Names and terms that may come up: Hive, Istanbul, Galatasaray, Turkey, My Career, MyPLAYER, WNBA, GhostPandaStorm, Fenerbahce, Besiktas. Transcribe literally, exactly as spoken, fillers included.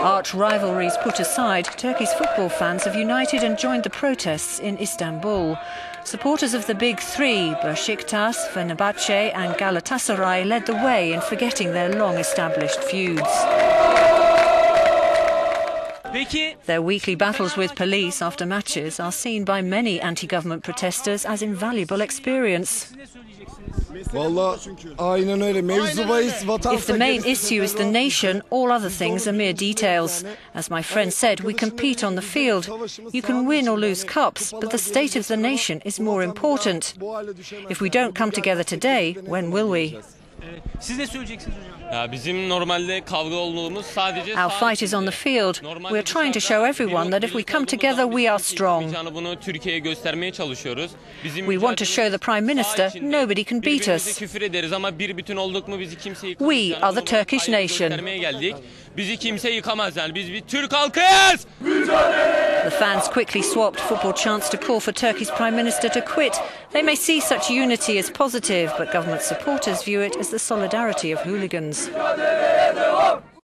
Arch rivalries put aside, Turkey's football fans have united and joined the protests in Istanbul. Supporters of the big three, Besiktas, Fenerbahce and Galatasaray, led the way in forgetting their long-established feuds. Their weekly battles with police after matches are seen by many anti-government protesters as invaluable experience. If the main issue is the nation, all other things are mere details. As my friend said, we compete on the field. You can win or lose cups, but the state of the nation is more important. If we don't come together today, when will we? Our fight is on the field. We're trying to show everyone that if we come together, we are strong. We want to show the Prime Minister nobody can beat us. We are the Turkish nation. The fans quickly swapped football chants to call for Turkey's Prime Minister to quit. They may see such unity as positive, but government supporters view it as the solidarity of hooligans.